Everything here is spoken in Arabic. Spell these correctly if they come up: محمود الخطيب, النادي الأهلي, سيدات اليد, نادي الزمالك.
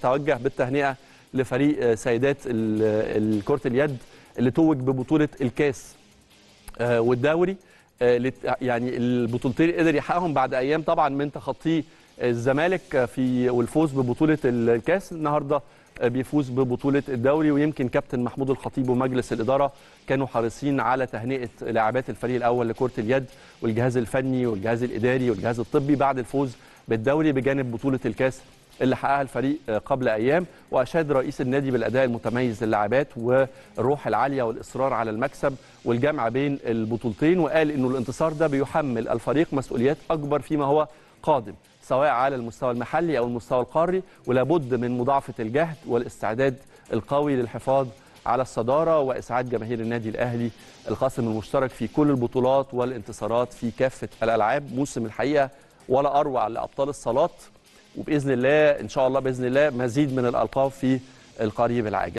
اتوجه بالتهنئه لفريق سيدات كرة اليد اللي توج ببطوله الكاس والدوري، يعني البطولتين قدر يحققهم بعد ايام طبعا من تخطي الزمالك في والفوز ببطوله الكاس. النهارده بيفوز ببطوله الدوري، ويمكن كابتن محمود الخطيب ومجلس الاداره كانوا حريصين على تهنئه لاعبات الفريق الاول لكره اليد والجهاز الفني والجهاز الاداري والجهاز الطبي بعد الفوز بالدوري بجانب بطوله الكاس اللي حققها الفريق قبل ايام. واشاد رئيس النادي بالاداء المتميز للاعبات والروح العاليه والاصرار على المكسب والجمع بين البطولتين، وقال انه الانتصار ده بيحمل الفريق مسؤوليات اكبر فيما هو قادم سواء على المستوى المحلي او المستوى القاري، ولابد من مضاعفه الجهد والاستعداد القوي للحفاظ على الصداره واسعاد جماهير النادي الاهلي الخصم المشترك في كل البطولات والانتصارات في كافه الالعاب. موسم الحقيقه ولا اروع لابطال الصالات، وباذن الله ان شاء الله باذن الله مزيد من الالقاب في القريب العاجل.